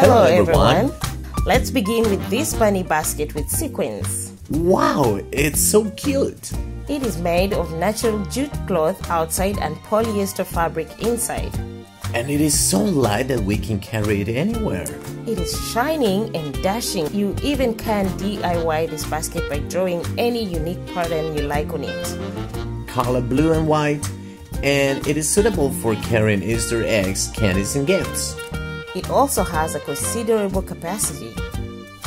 Hello everyone. Let's begin with this bunny basket with sequins. Wow, it's so cute. It is made of natural jute cloth outside and polyester fabric inside. And it is so light that we can carry it anywhere. It is shining and dashing. You even can DIY this basket by drawing any unique pattern you like on it. Color blue and white, and it is suitable for carrying Easter eggs, candies and gifts. It also has a considerable capacity.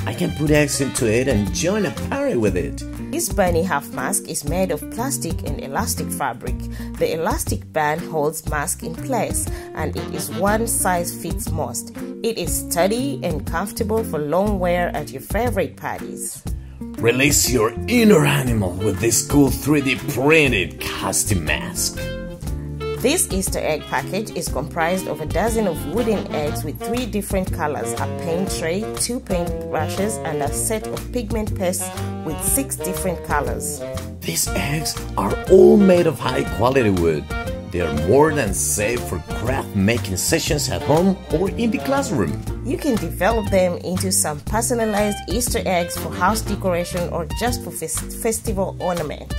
I can put eggs into it and join a party with it. This bunny half mask is made of plastic and elastic fabric. The elastic band holds mask in place and it is one size fits most. It is sturdy and comfortable for long wear at your favorite parties. Release your inner animal with this cool 3D printed costume mask. This Easter egg package is comprised of a dozen of wooden eggs with 3 different colors, a paint tray, 2 paint brushes and a set of pigment pastes with 6 different colors. These eggs are all made of high quality wood. They are more than safe for craft making sessions at home or in the classroom. You can develop them into some personalized Easter eggs for house decoration or just for festival ornament.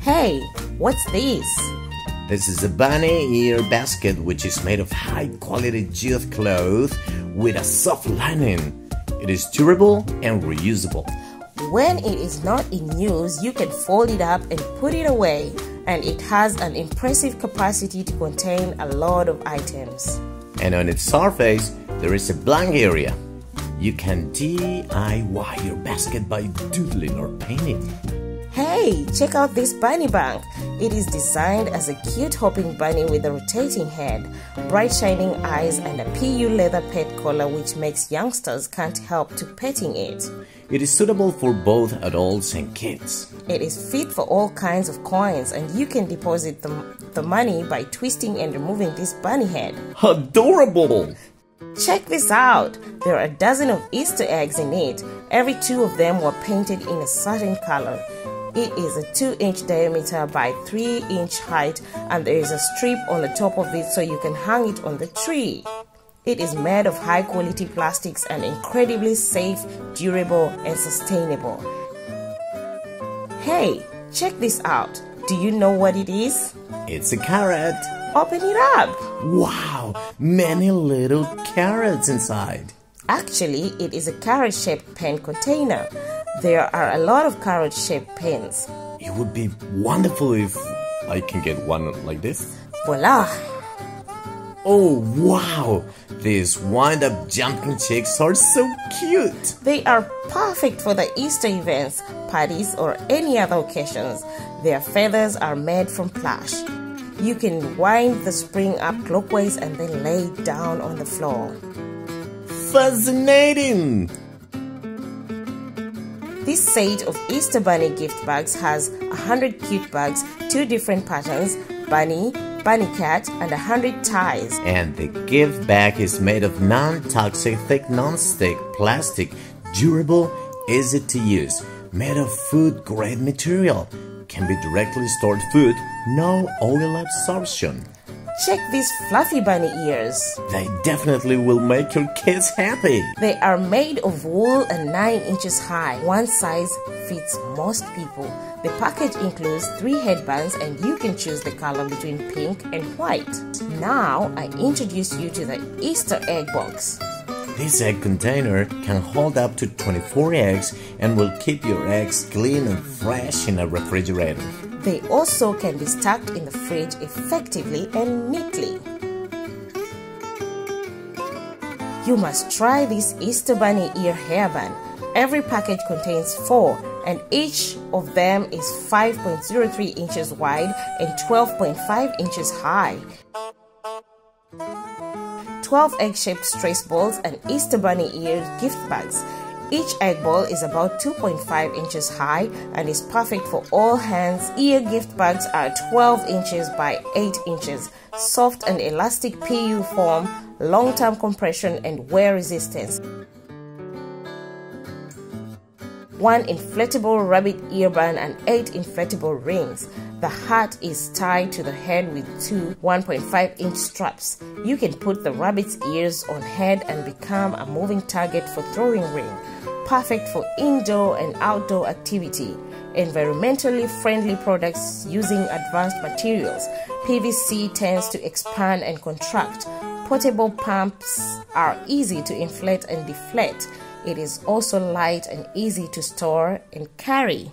Hey, what's this? This is a bunny ear basket which is made of high-quality jute cloth with a soft lining. It is durable and reusable. When it is not in use, you can fold it up and put it away, and it has an impressive capacity to contain a lot of items. And on its surface, there is a blank area. You can DIY your basket by doodling or painting. Hey, check out this bunny bank. It is designed as a cute hopping bunny with a rotating head, bright shining eyes and a PU leather pet collar which makes youngsters can't help to petting it. It is suitable for both adults and kids. It is fit for all kinds of coins and you can deposit the money by twisting and removing this bunny head. Adorable! Check this out! There are a dozen of Easter eggs in it. Every 2 of them were painted in a certain color. It is a 2-inch diameter by 3-inch height and there is a strip on the top of it so you can hang it on the tree. It is made of high quality plastics and incredibly safe, durable and sustainable. Hey, check this out. Do you know what it is? It's a carrot. Open it up. Wow, many little carrots inside. Actually, it is a carrot-shaped pen container. There are a lot of carrot-shaped pens. It would be wonderful if I can get one like this. Voila! Oh wow! These wind-up jumping chicks are so cute! They are perfect for the Easter events, parties or any other occasions. Their feathers are made from plush. You can wind the spring up clockwise and then lay it down on the floor. Fascinating! This set of Easter bunny gift bags has 100 cute bags, 2 different patterns, bunny, bunny cat and 100 ties. And the gift bag is made of non-toxic, thick, non-stick, plastic, durable, easy to use, made of food-grade material, can be directly stored food, no oil absorption. Check these fluffy bunny ears. They definitely will make your kids happy. They are made of wool and 9 inches high. One size fits most people. The package includes 3 headbands and you can choose the color between pink and white. Now I introduce you to the Easter egg box. This egg container can hold up to 24 eggs and will keep your eggs clean and fresh in a refrigerator. They also can be stacked in the fridge effectively and neatly. You must try this Easter bunny ear hairband. Every package contains 4 and each of them is 5.03 inches wide and 12.5 inches high. 12 egg-shaped stress balls and Easter bunny ear gift bags. Each egg ball is about 2.5 inches high and is perfect for all hands. Ear gift bags are 12 inches by 8 inches, soft and elastic PU form, long-term compression and wear resistance. 1 inflatable rabbit earband and 8 inflatable rings. The hat is tied to the head with two 1.5-inch straps. You can put the rabbit's ears on head and become a moving target for throwing ring. Perfect for indoor and outdoor activity. Environmentally friendly products using advanced materials. PVC tends to expand and contract. Portable pumps are easy to inflate and deflate. It is also light and easy to store and carry.